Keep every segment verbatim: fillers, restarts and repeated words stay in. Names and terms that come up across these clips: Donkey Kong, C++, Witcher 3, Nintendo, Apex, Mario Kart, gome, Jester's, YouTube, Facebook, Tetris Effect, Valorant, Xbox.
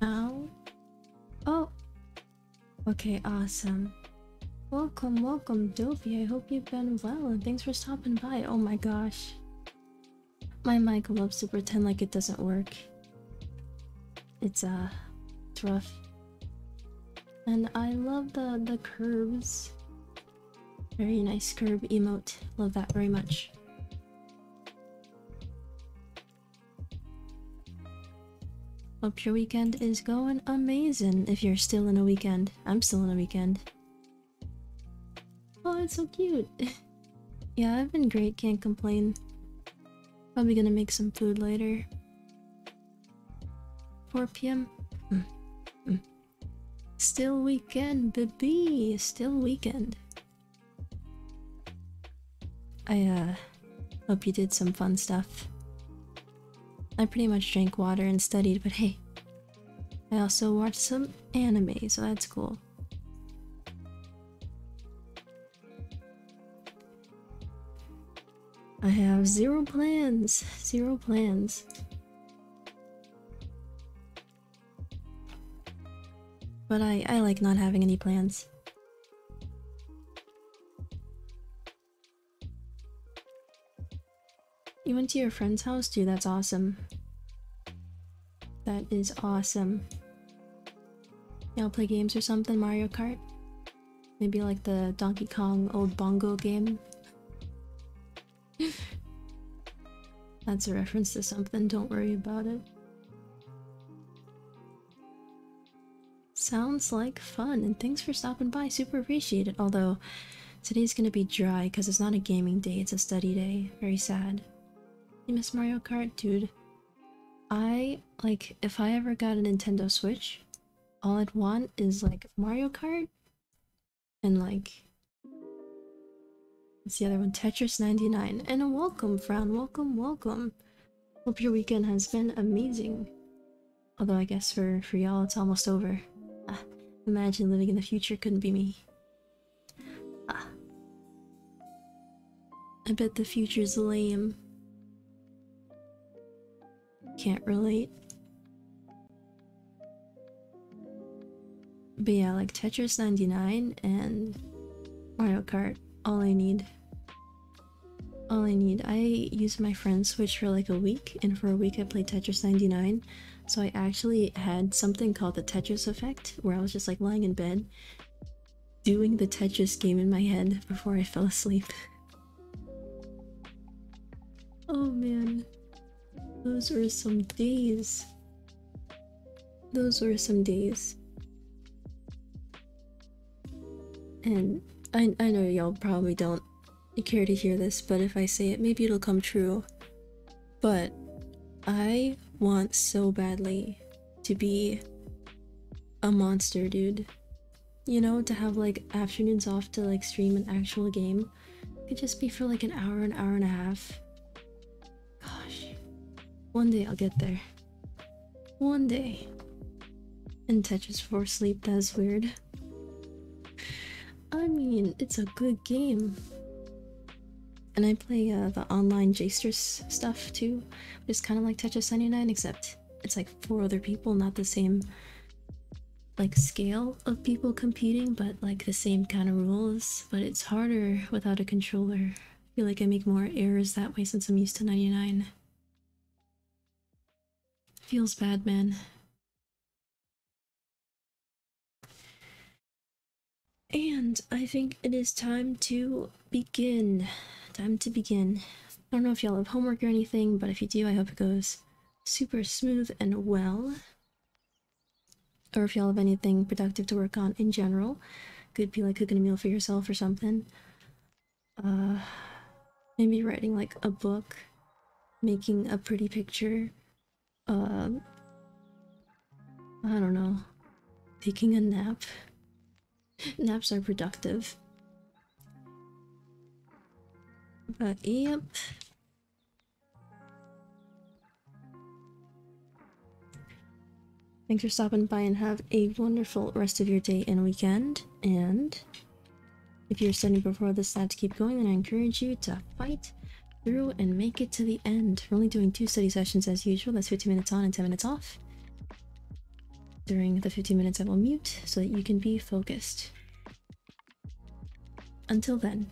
now. Oh, okay, awesome. Welcome, welcome, Dopey. I hope you've been well, and thanks for stopping by. Oh my gosh. My mic loves to pretend like it doesn't work. It's, uh, it's rough. And I love the, the curves. Very nice curve emote. Love that very much. Hope your weekend is going amazing if you're still in a weekend. I'm still in a weekend. Oh, it's so cute. Yeah, I've been great. Can't complain. Probably gonna make some food later. four p m Mm. Mm. Still weekend, baby. Still weekend. I uh, hope you did some fun stuff. I pretty much drank water and studied, but hey, I also watched some anime, so that's cool. I have zero plans, zero plans. But I, I like not having any plans. You went to your friend's house too, that's awesome. That is awesome. Y'all play games or something, Mario Kart? Maybe like the Donkey Kong Old Bongo game? That's a reference to something, don't worry about it. Sounds like fun, and thanks for stopping by, super appreciate it. Although, today's gonna be dry because it's not a gaming day, it's a study day. Very sad. You miss Mario Kart? Dude. I, like, if I ever got a Nintendo Switch, all I'd want is, like, Mario Kart, and, like, what's the other one? Tetris ninety-nine. And a welcome, Fran. Welcome, welcome. Hope your weekend has been amazing. Although I guess for, for y'all it's almost over. Ah, imagine living in the future, couldn't be me. Ah. I bet the future's lame. Can't relate. But yeah, like Tetris ninety-nine and Mario Kart. All I need. All I need. I used my friend's Switch for like a week, and for a week I played Tetris ninety-nine. So I actually had something called the Tetris Effect, where I was just like lying in bed, doing the Tetris game in my head before I fell asleep. Oh man. Those were some days. Those were some days. And I, I know y'all probably don't care to hear this, but if I say it, maybe it'll come true. But I want so badly to be a monster, dude. You know, to have like afternoons off to like stream an actual game. It could just be for like an hour, an hour and a half. Gosh. One day I'll get there. One day. And Tetris for sleep, that's weird. I mean, it's a good game. And I play uh, the online Jester's stuff too. It's kind of like Tetris ninety-nine, except it's like four other people, not the same like scale of people competing, but like the same kind of rules. But it's harder without a controller. I feel like I make more errors that way since I'm used to ninety-nine. Feels bad, man. And I think it is time to begin. Time to begin. I don't know if y'all have homework or anything, but if you do, I hope it goes super smooth and well. Or if y'all have anything productive to work on in general. Could be like cooking a meal for yourself or something. Uh, maybe writing like a book. Making a pretty picture. Uh, I don't know. Taking a nap. Naps are productive. But yep. Thanks for stopping by and have a wonderful rest of your day and weekend. And if you're studying before this stat to keep going, then I encourage you to fight through and make it to the end. We're only doing two study sessions as usual. That's fifteen minutes on and ten minutes off. During the fifteen minutes I will mute so that you can be focused. Until then.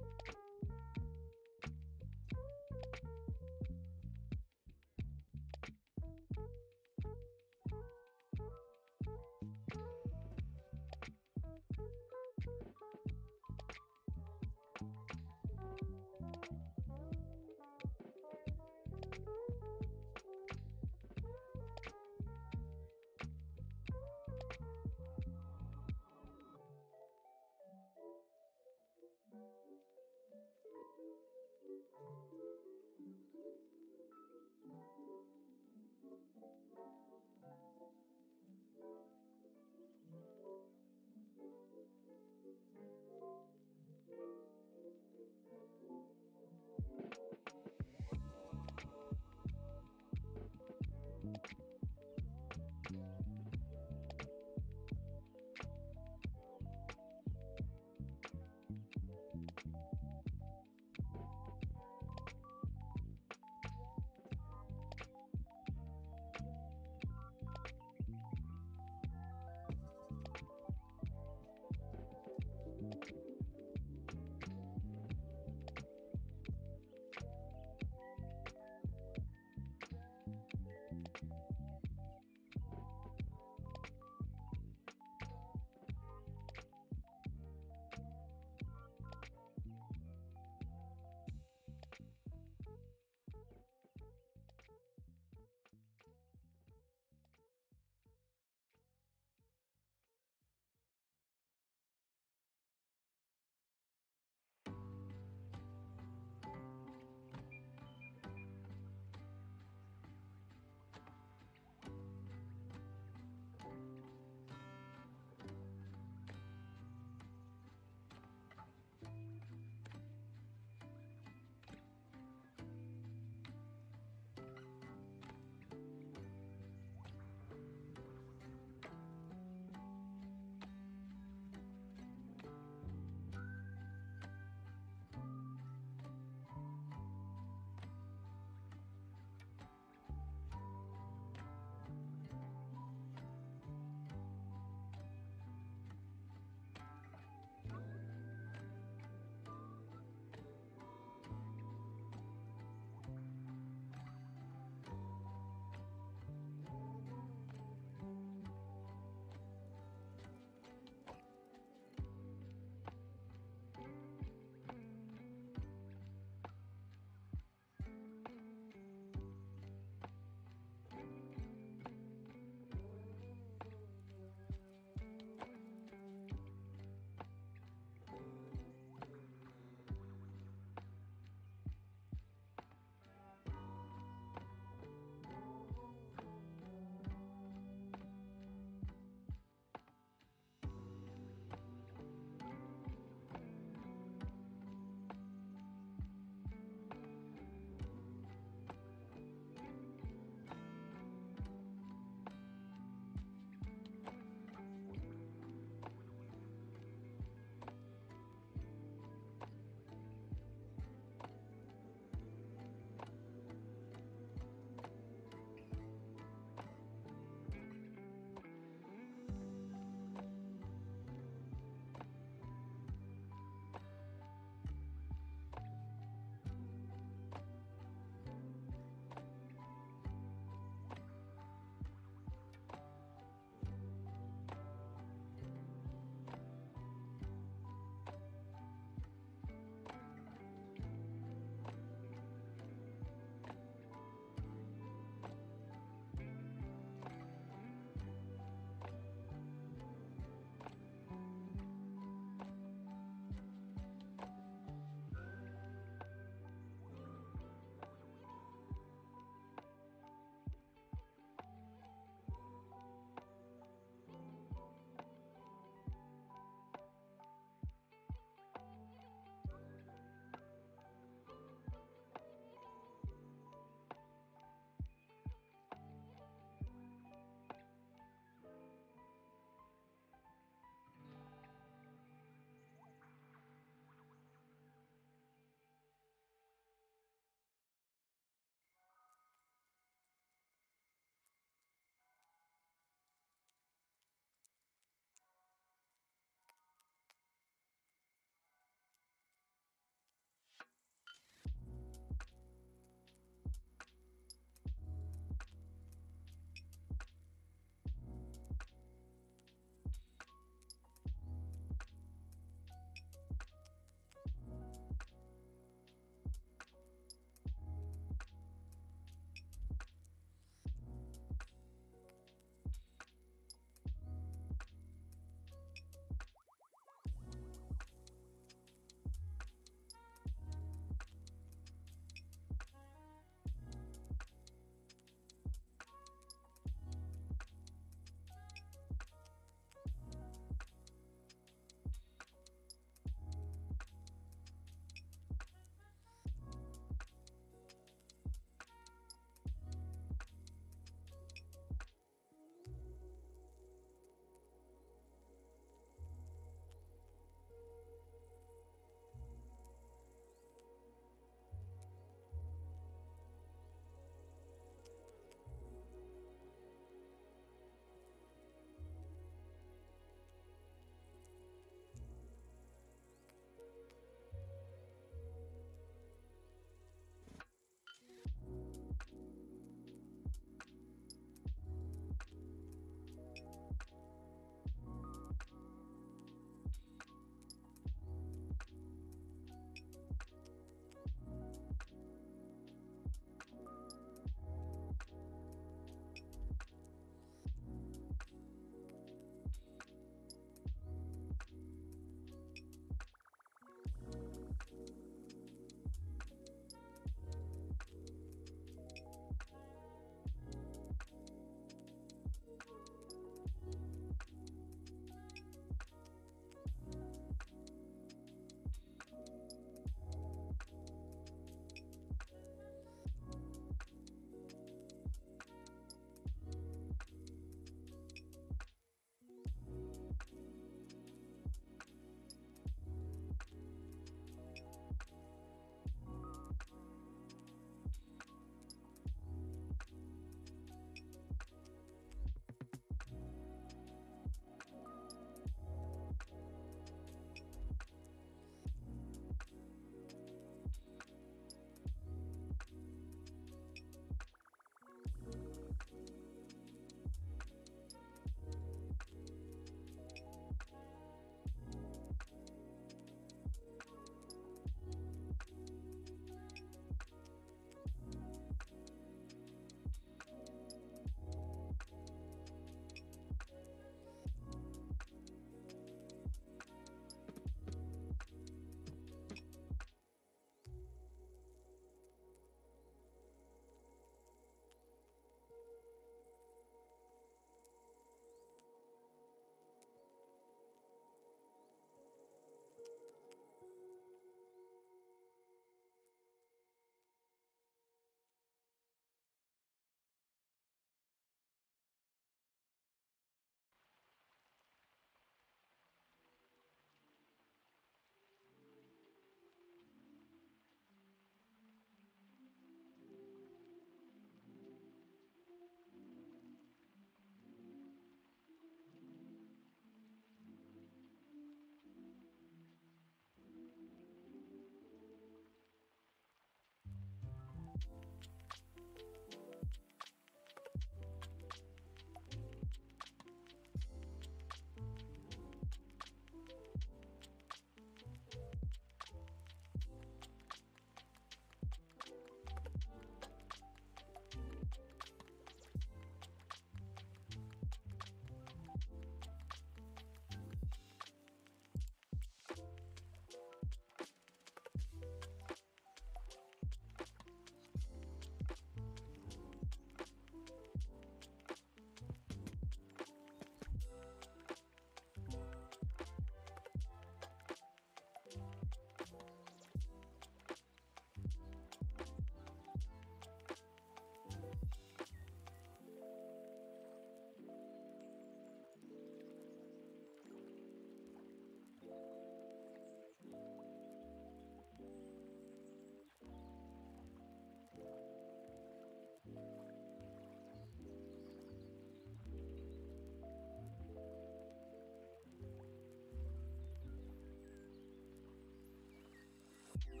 Thank you.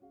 Bye.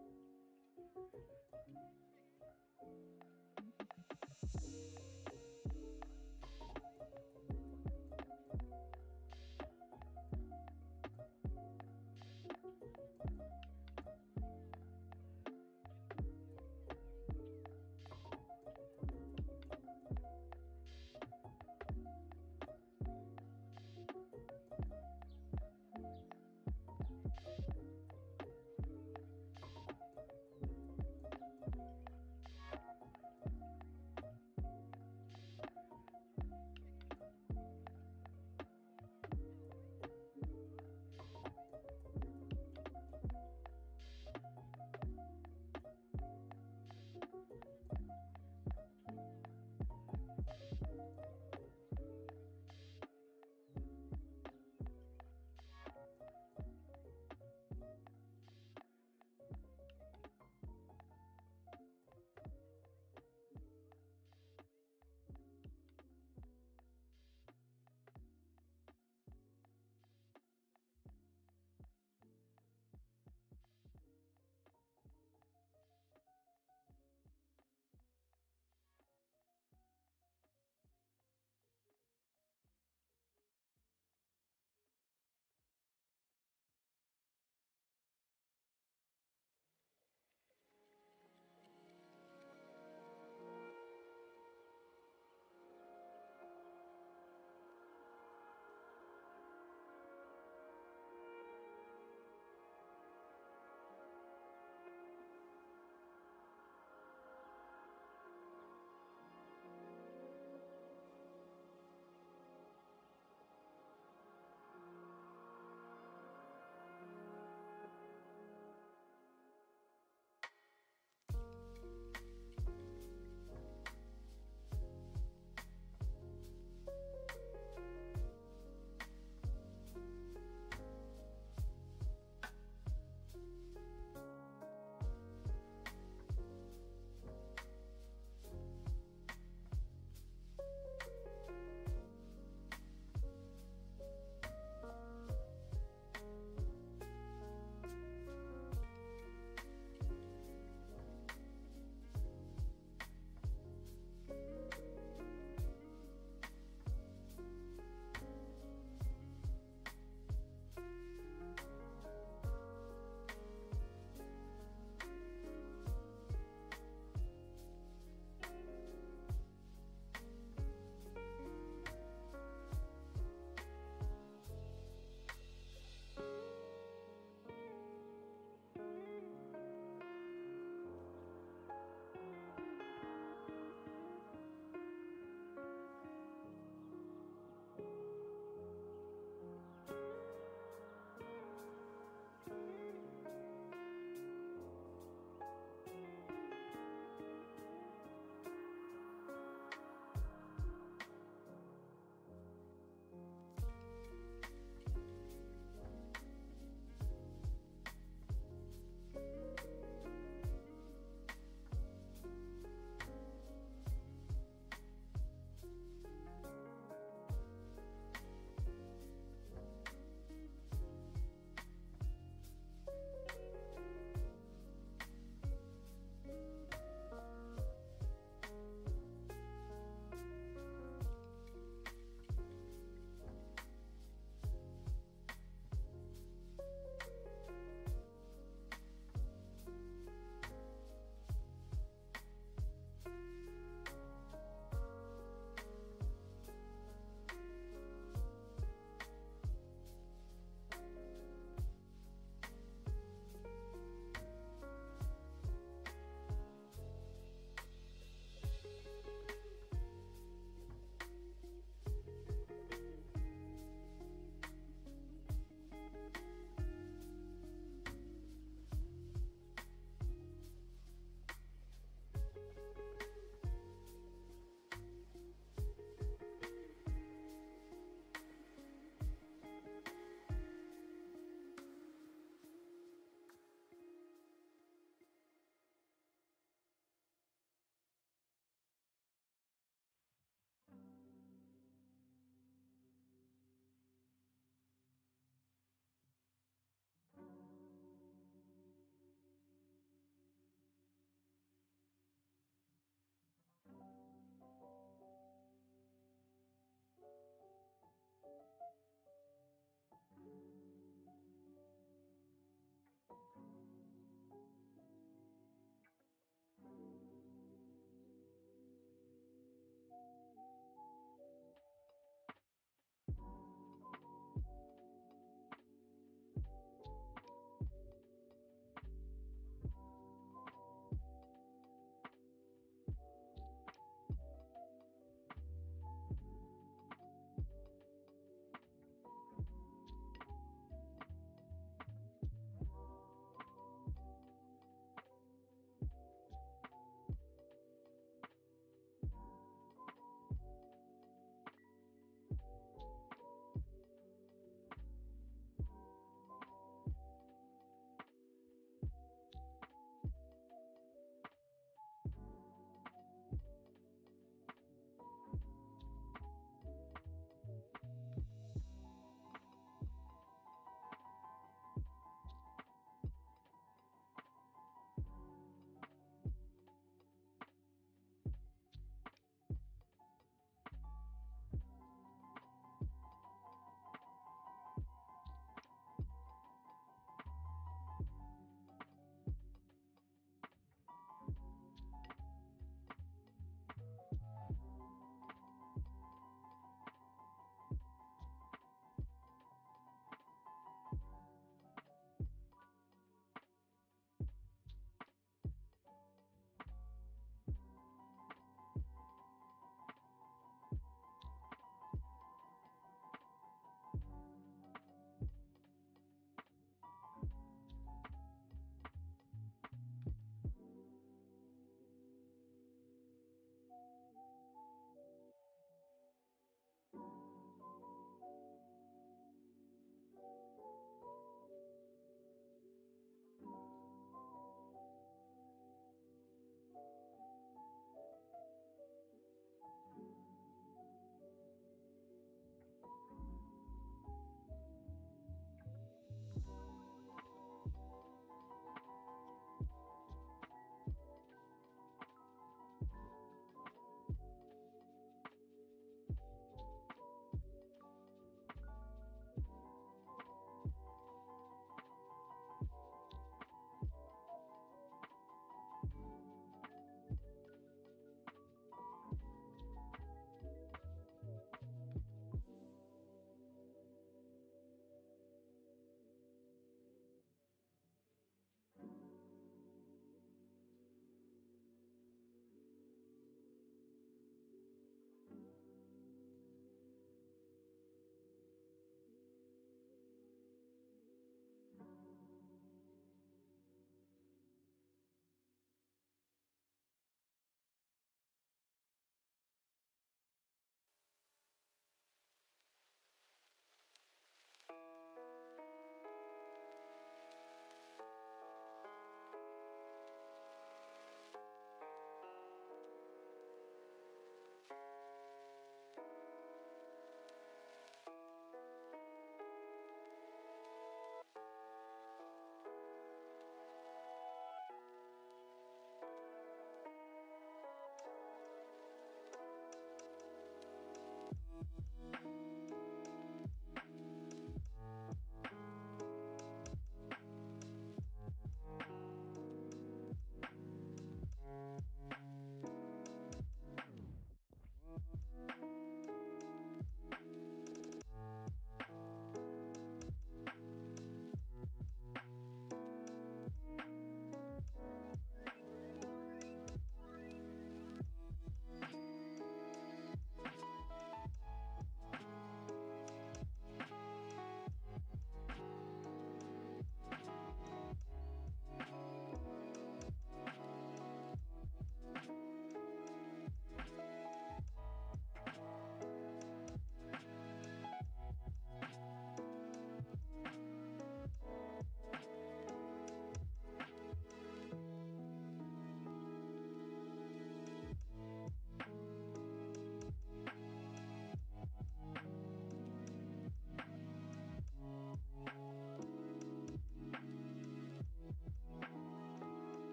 Bye.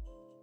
Thank you.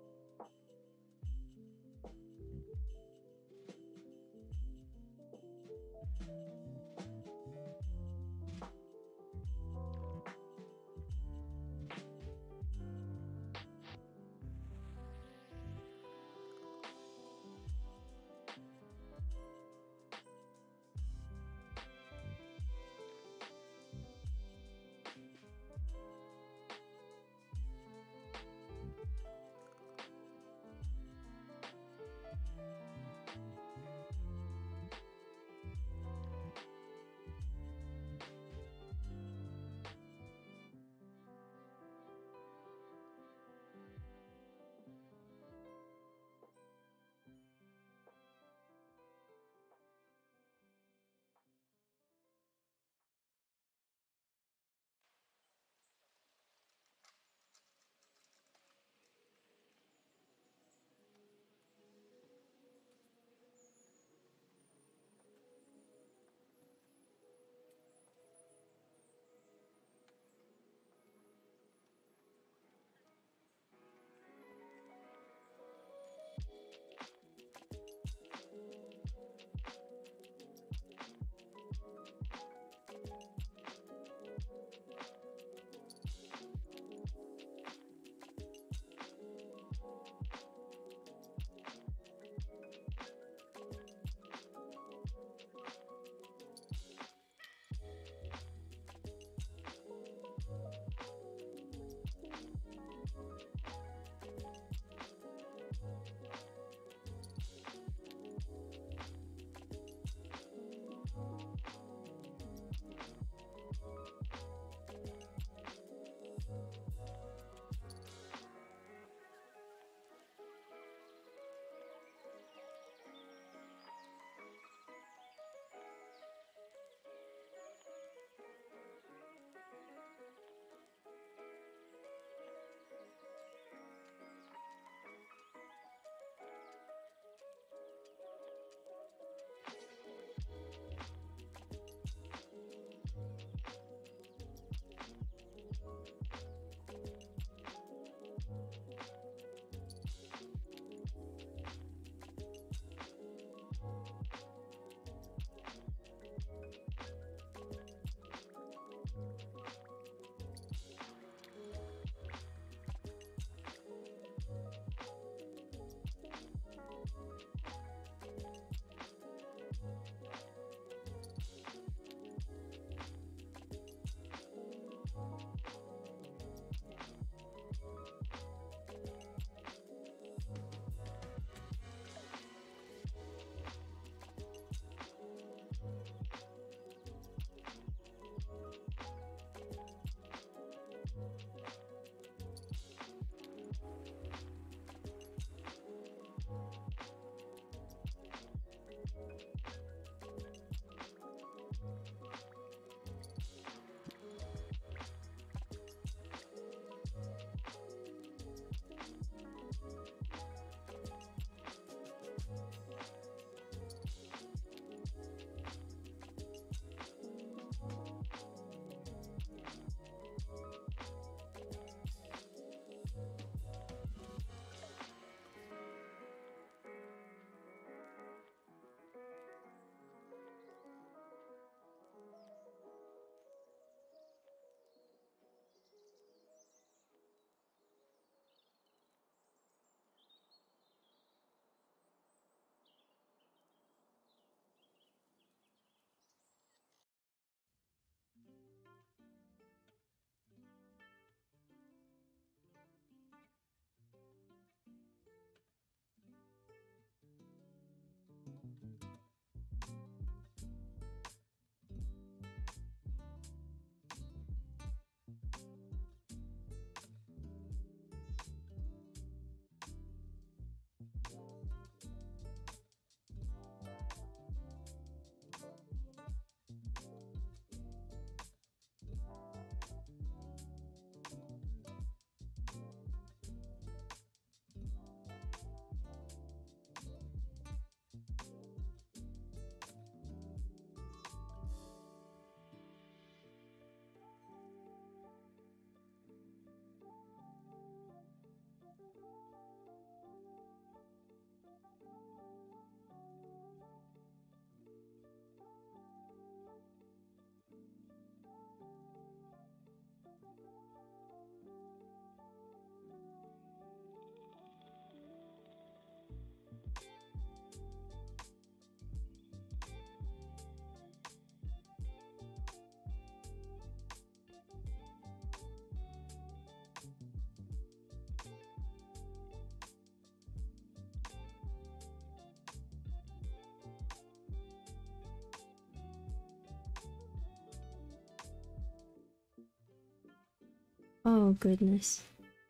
Oh goodness.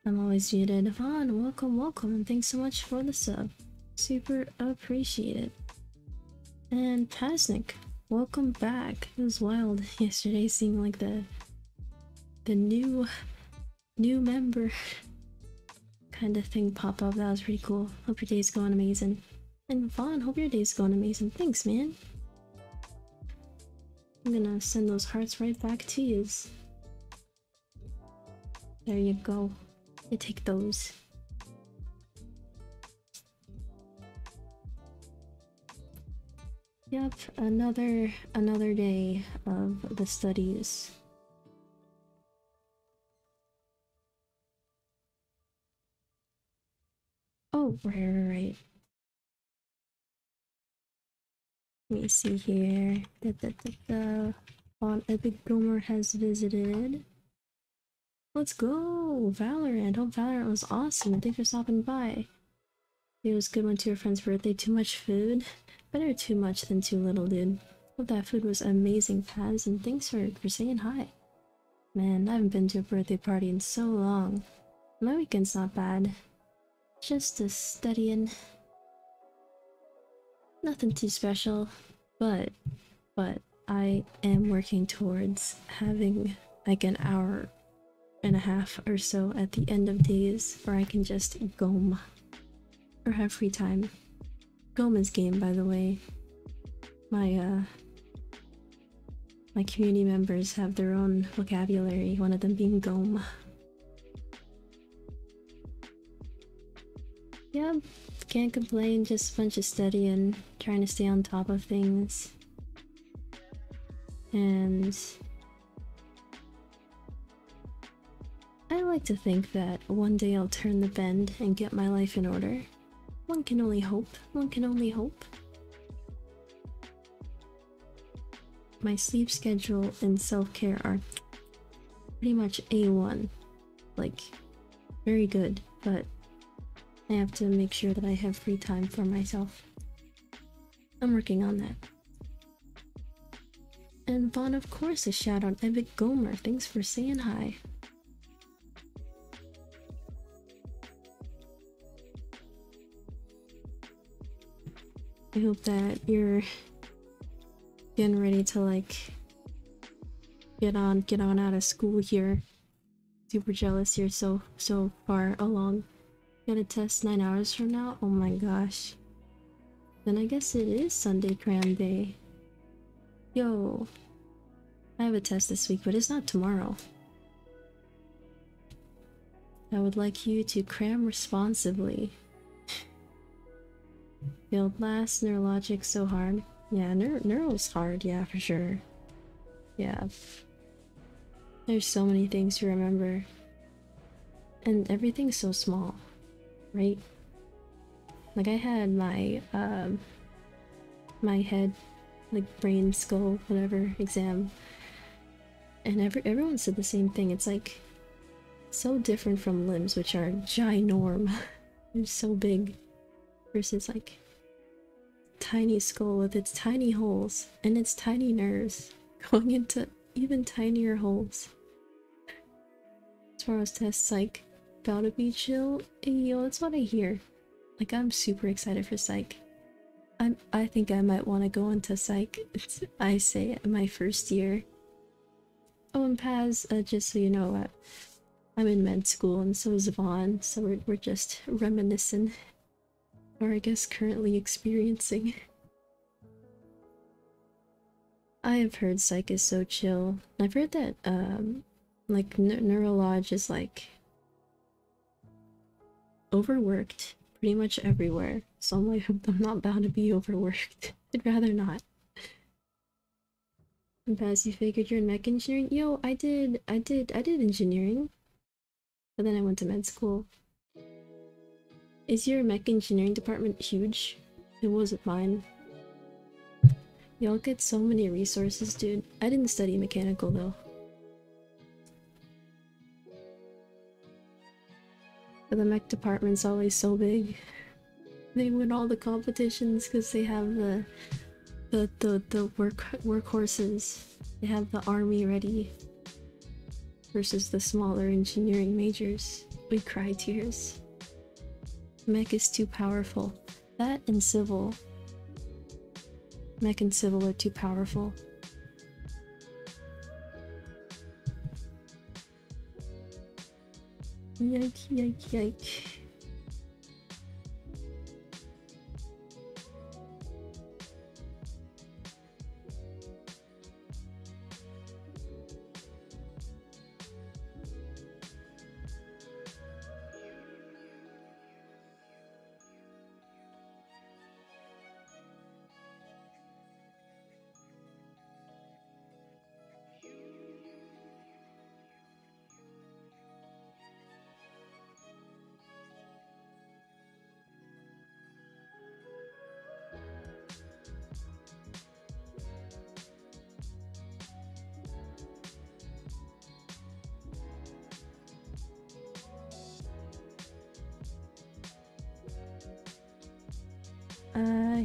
I'm always muted. Vaughn, welcome, welcome, and thanks so much for the sub. Super appreciated. And Pasnik, welcome back. It was wild yesterday seeing like the the new new member kind of thing pop up. That was pretty cool. Hope your day's going amazing. And Vaughn, hope your day's going amazing. Thanks, man. I'm gonna send those hearts right back to you. There you go. You take those. Yep, another another day of the studies. Oh, right, right, right. Let me see here. Da, da, da, da. On Epic Boomer has visited. Let's go! Valorant! Hope Valorant was awesome, and thanks for stopping by. It was a good one to your friend's birthday. Too much food? Better too much than too little, dude. Hope that food was amazing, Paz, and thanks for, for saying hi. Man, I haven't been to a birthday party in so long. My weekend's not bad. Just a studying. Nothing too special, but, but I am working towards having like an hour and a half or so at the end of days where I can just gome or have free time. Gome is game, by the way. My uh my community members have their own vocabulary, one of them being gome. Yep, can't complain, just a bunch of studying, trying to stay on top of things. And I like to think that one day I'll turn the bend and get my life in order. One can only hope. One can only hope. My sleep schedule and self-care are pretty much A one. Like, very good, but I have to make sure that I have free time for myself. I'm working on that. And Vaughn, of course, a shout out. Epic Gomer, thanks for saying hi. I hope that you're getting ready to like get on get on out of school here. Super jealous you're so so far along. Got a test nine hours from now? Oh my gosh. Then I guess it is Sunday cram day. Yo. I have a test this week, but it's not tomorrow. I would like you to cram responsibly. Failed last, neurologic so hard. Yeah, neur neuro's hard, yeah, for sure. Yeah. There's so many things to remember. And everything's so small, right? Like, I had my, um... my head, like, brain, skull, whatever, exam. And every everyone said the same thing. It's like, so different from limbs, which are ginorm. They're so big. Versus, like, tiny skull with its tiny holes and its tiny nerves going into even tinier holes. Tomorrow's test's like about to be chill. Yo, that's what I hear. Like, I'm super excited for psych. I'm I think I might want to go into psych. It's, I say my first year. Oh, and Paz, uh, just so you know, uh, I'm in med school and so is Vaughn, so we're we're just reminiscing. Or I guess currently experiencing. I have heard psych is so chill. I've heard that, um, like, neurolog is, like, overworked pretty much everywhere. So I'm like, I'm not bound to be overworked. I'd rather not. And Paz, you figured you're in mech engineering? Yo, I did, I did, I did engineering. But then I went to med school. Is your mech engineering department huge? It wasn't mine. Y'all get so many resources, dude. I didn't study mechanical, though. But the mech department's always so big. They win all the competitions because they have the, the the the work workhorses. They have the army ready. versus the smaller engineering majors. We cry tears. Mech is too powerful. That and civil. Mech and civil are too powerful. Yike, yike, yike.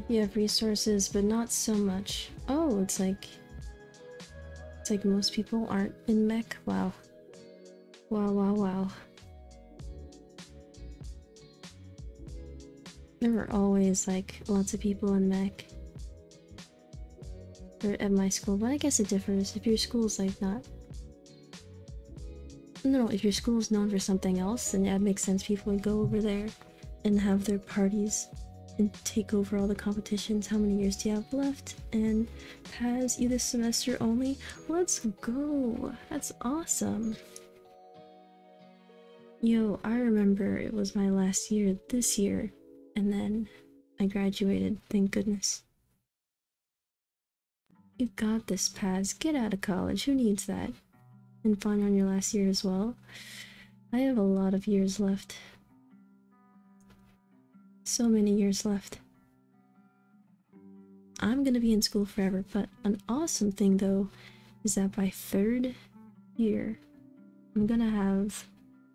You have resources, but not so much. Oh, it's like... It's like most people aren't in mech. Wow. Wow, wow, wow. There were always, like, lots of people in mech. Or at my school, but I guess it differs if your school's, like, not... No, if your school's known for something else, then yeah, it makes sense people would go over there and have their parties. And take over all the competitions. How many years do you have left? And has you this semester only? Let's go! That's awesome! Yo, I remember it was my last year this year, and then I graduated, thank goodness. You got this, Paz. Get out of college, who needs that? And fun on your last year as well. I have a lot of years left. So many years left. I'm gonna be in school forever, but an awesome thing though is that by third year I'm gonna have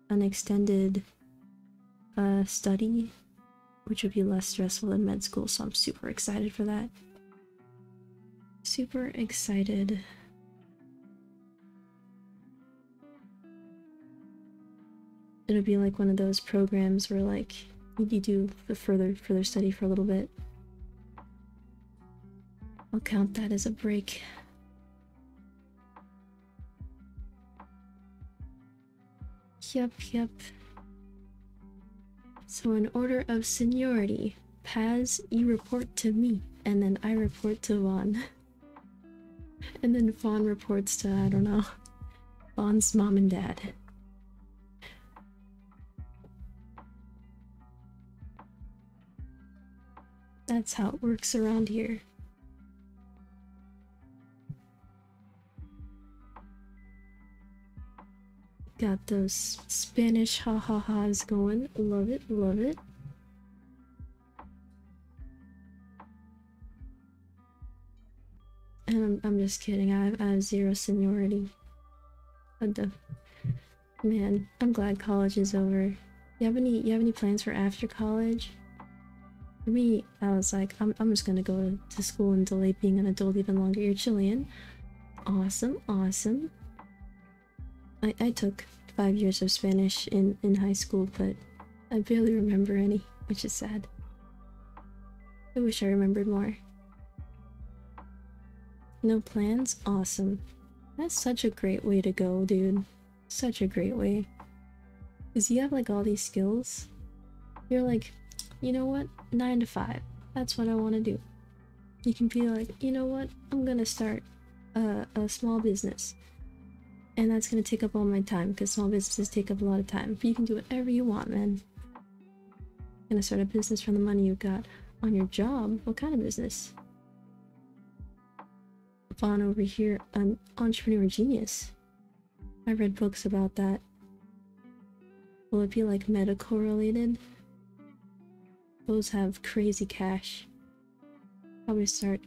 an extended uh, study, which will be less stressful than med school, so I'm super excited for that. Super excited. It'll be like one of those programs where like you do the further further study for a little bit. I'll count that as a break. Yep, yep. So in order of seniority, Paz, you report to me, and then I report to Vaughn. And then Vaughn reports to, I don't know, Vaughn's mom and dad. That's how it works around here. Got those Spanish ha ha ha's going. Love it, love it. And I'm, I'm just kidding, I have, I have zero seniority. Man, I'm glad college is over. You have any, you have any plans for after college? For me, I was like, I'm, I'm just gonna go to school and delay being an adult even longer. You're Chilean. Awesome, awesome. I, I took five years of Spanish in, in high school, but I barely remember any, which is sad. I wish I remembered more. No plans? Awesome. That's such a great way to go, dude. Such a great way. Because you have, like, all these skills. You're like... You know what? Nine to five. That's what I want to do. You can be like, you know what? I'm gonna start a, a small business. And that's gonna take up all my time, because small businesses take up a lot of time. But you can do whatever you want, man. I'm gonna start a business from the money you got on your job. What kind of business? Vaughn over here, an entrepreneur genius. I read books about that. Will it be like medical related? Those have crazy cash. Probably start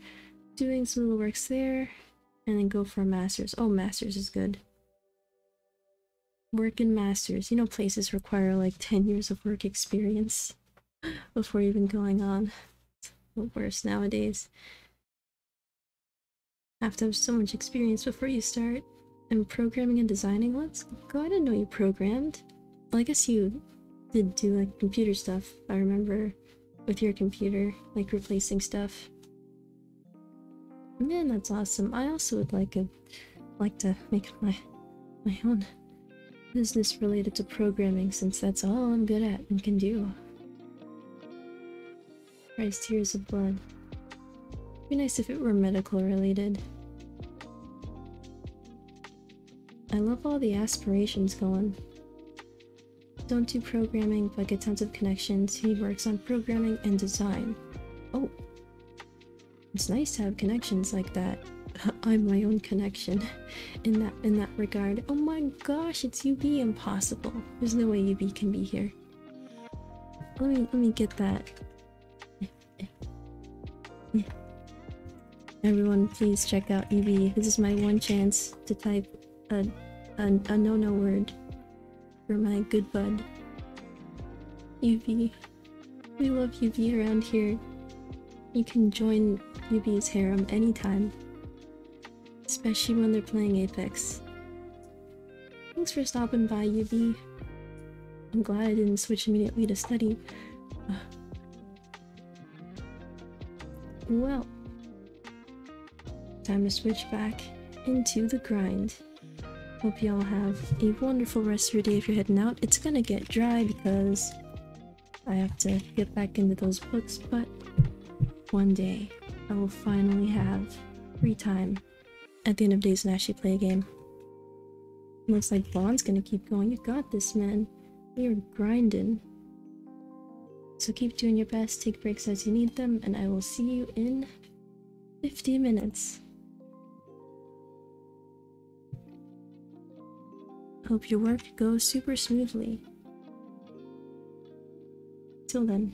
doing some little works there, and then go for a master's. Oh, master's is good. Work in master's. You know, places require like ten years of work experience before even going on. It's a little worse nowadays. Have to have so much experience before you start. And programming and designing? Let's go. I didn't know you programmed. Well, I guess you did do like computer stuff, I remember, with your computer, like replacing stuff. Man, that's awesome. I also would like a like to make my my own business related to programming, since that's all I'm good at and can do. Christ, tears of blood. It'd be nice if it were medical related. I love all the aspirations going. Don't do programming, but get tons of connections. He works on programming and design. Oh. It's nice to have connections like that. I'm my own connection in that in that regard. Oh my gosh, it's U B. Impossible. There's no way U B can be here. Let me let me get that. Everyone, please check out U B. This is my one chance to type A, a, a no-no word for my good bud. U B. We love U B around here. You can join U B's harem anytime. Especially when they're playing Apex. Thanks for stopping by, U B. I'm glad I didn't switch immediately to study. Well. Time to switch back into the grind. Hope y'all have a wonderful rest of your day if you're heading out. It's gonna get dry because I have to get back into those books, but one day I will finally have free time at the end of days and actually play a game. Looks like Bond's gonna keep going. You got this, man. You're grinding. So keep doing your best, take breaks as you need them, and I will see you in fifty minutes. Hope your work goes super smoothly. Till then.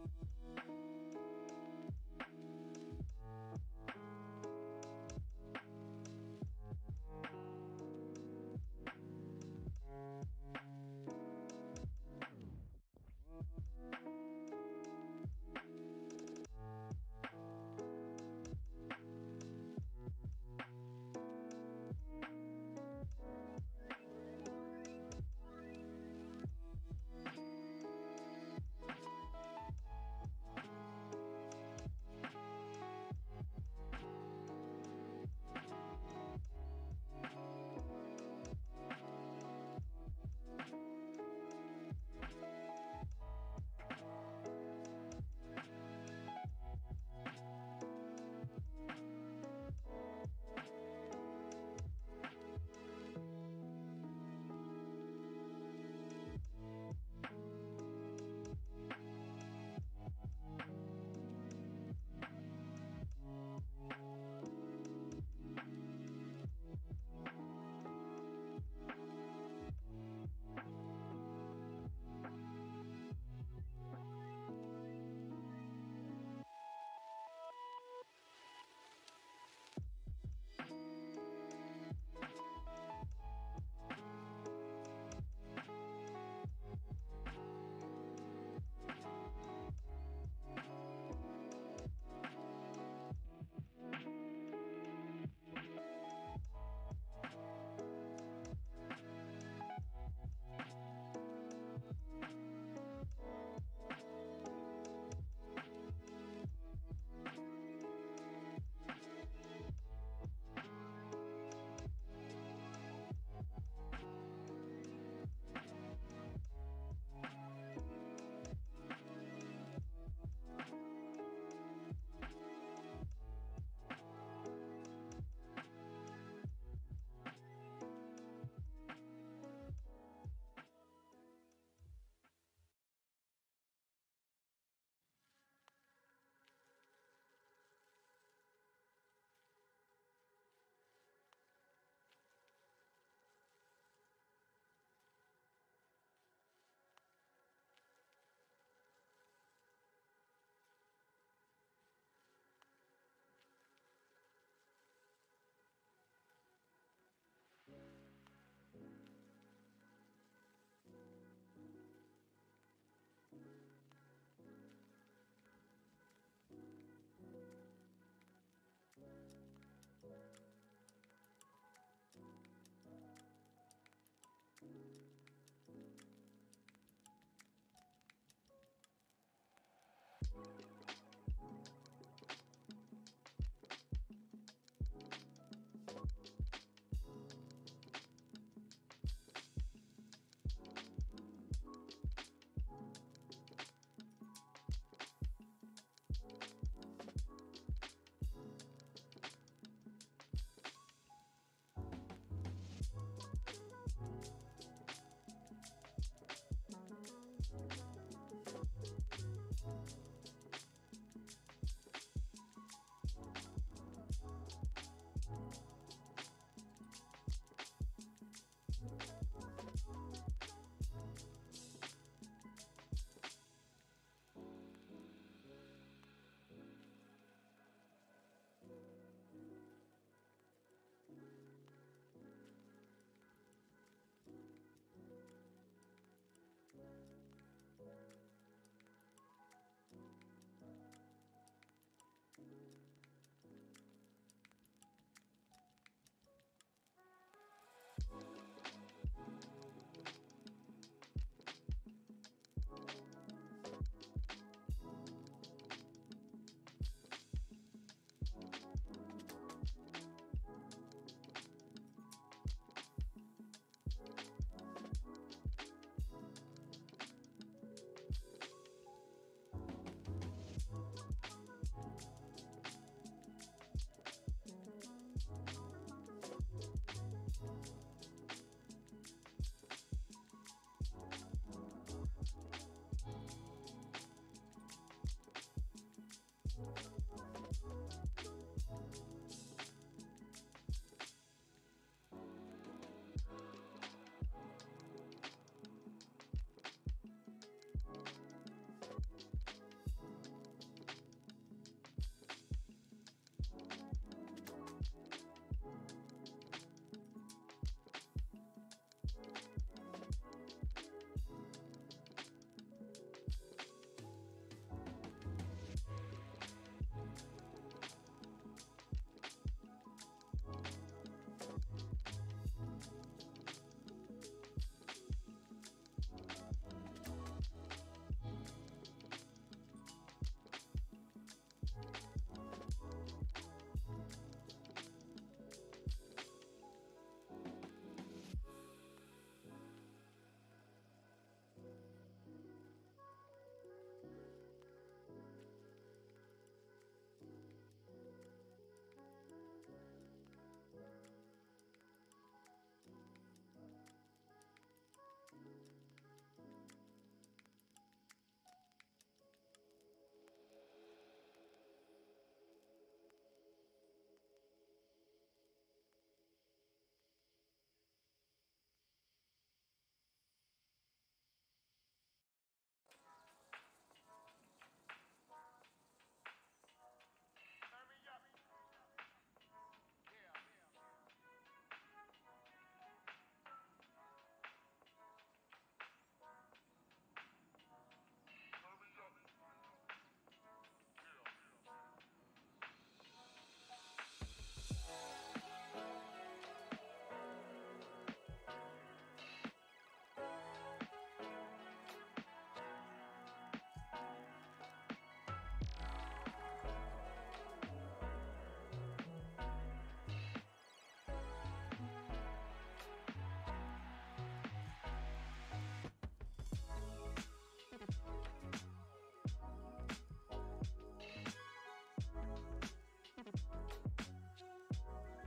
Bye.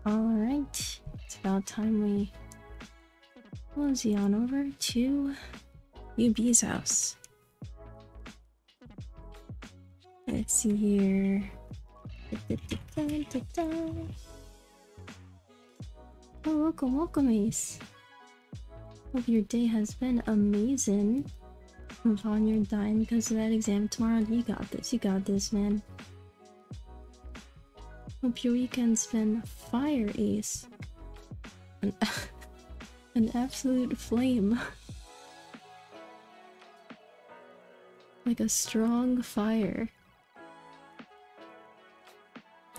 Alright, it's about time we mosey on over to U B's house. Let's see here. Da, da, da, da, da, da. Oh, welcome, welcome, Ace. Hope your day has been amazing. I'm on your dying because of that exam tomorrow. You got this, you got this, man. Hope your weekend's been fire, Ace. An, an absolute flame. Like a strong fire.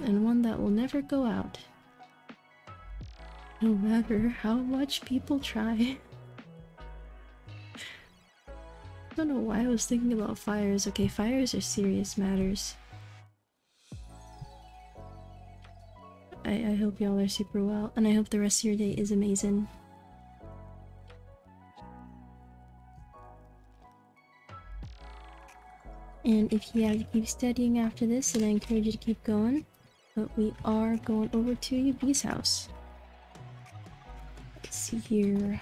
And one that will never go out. No matter how much people try. I don't know why I was thinking about fires. Okay, fires are serious matters. I, I hope y'all are super well, and I hope the rest of your day is amazing. And if you have to keep studying after this, then I encourage you to keep going. But we are going over to U B's house. Let's see here.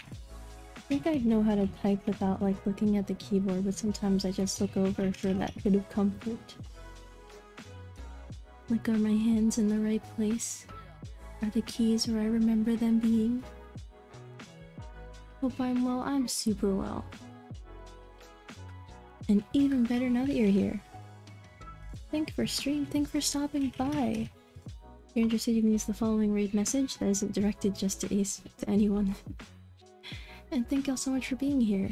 I think I'd know how to type without like looking at the keyboard, but sometimes I just look over for that bit of comfort. Like, are my hands in the right place? Are the keys where I remember them being? Hope I'm well. I'm super well. And even better now that you're here. Thank for stream. Thank for stopping by. If you're interested, you can use the following raid message that isn't directed just to Ace, but to anyone. And thank y'all so much for being here.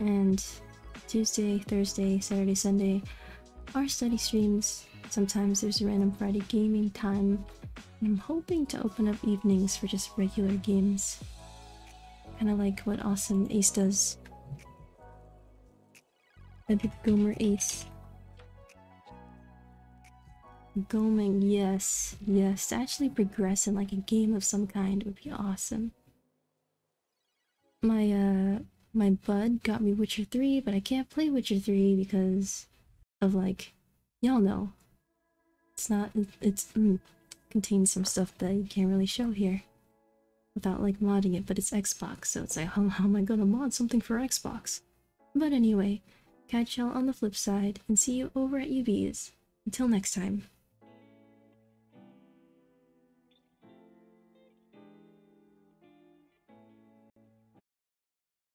And Tuesday, Thursday, Saturday, Sunday are study streams. Sometimes there's a random Friday gaming time. And I'm hoping to open up evenings for just regular games. Kind of like what Awesome Ace does. Epic Gomer Ace. Goming, yes, yes. To actually progress in like a game of some kind would be awesome. My, uh, my bud got me Witcher three, but I can't play Witcher three because of, like, y'all know. It's not, it, it's, mm, contains some stuff that you can't really show here without, like, modding it, but it's Xbox, so it's like, how, how am I gonna mod something for Xbox? But anyway, catch y'all on the flip side, and see you over at U B's. Until next time.